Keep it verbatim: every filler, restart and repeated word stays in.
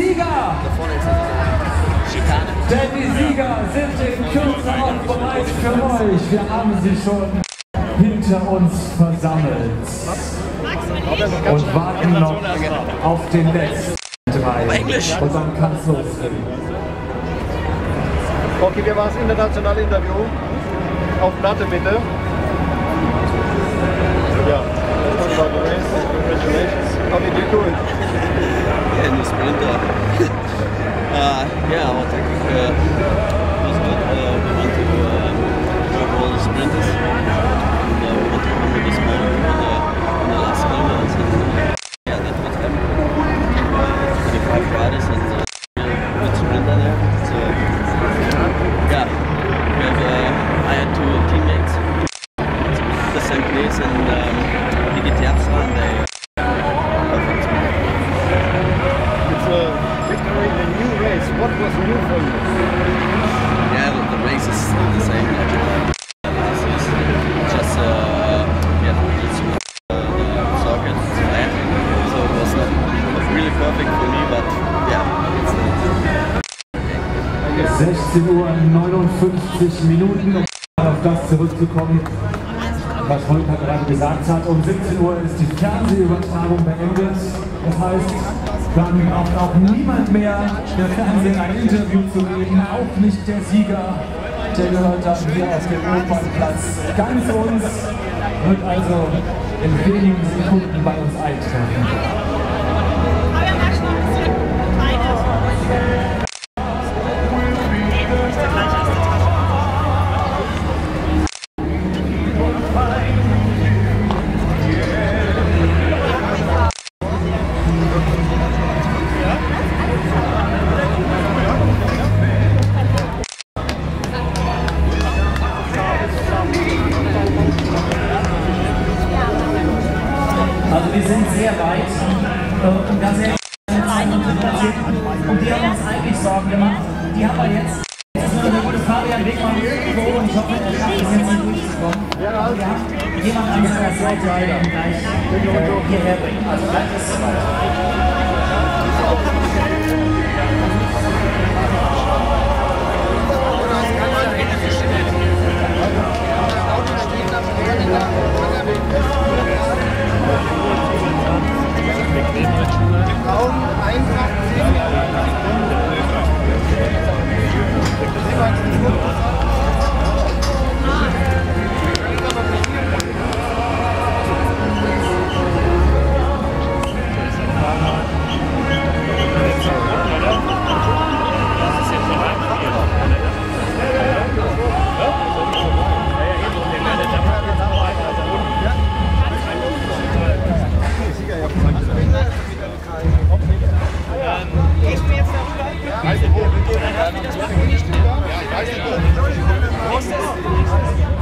Sieger! Denn die Sieger sind in Kürze auch bereit für euch. Wir haben sie schon hinter uns versammelt und warten noch auf den letzten Teil. Und dann kann es losgehen. Okay, wir machen das internationale Interview. Auf Platte bitte. Ja. Congratulations. How did you do it? Yeah, no sprinter. uh, yeah, our technique uh, was good. Uh, we want to grab uh, all the sprinters. And, uh, we want to remember this moment in the, in the last corner. So, uh, yeah, that was happened. Uh, twenty-five riders and a uh, good sprinter there. So, yeah, we have, uh, I had two teammates at the same place and um, they get the Abstra and they What was new for you? Yeah, the, the race is still the same like uh, last year. Just uh, yeah, it's with uh, the circuit is flat, so it was not really perfect for me, but yeah, it's okay. sechzehn Uhr neunundfünfzig Minuten, um auf das zurückzukommen, was Volker gerade gesagt hat. Um siebzehn Uhr ist die Fernsehübertragung beendet. Das heißt, dann braucht auch niemand mehr der Fernsehen ein Interview zu geben, auch nicht der Sieger, der gehört dann hier aus dem Opernplatz ganz uns, wird also in wenigen Sekunden bei uns eintreffen. Wir sind sehr weit äh, und ganz ehrlich, und die haben uns eigentlich Sorgen gemacht. Die haben wir jetzt. Jetzt ist der gute Fabian Wegmann irgendwo und ich hoffe, er schafft es jetzt nicht durchzukommen. Und wir haben jemanden an seiner Seite, der ihn gleich äh, hierher bringt. Also bleibt es so weit. Ich bin jetzt noch.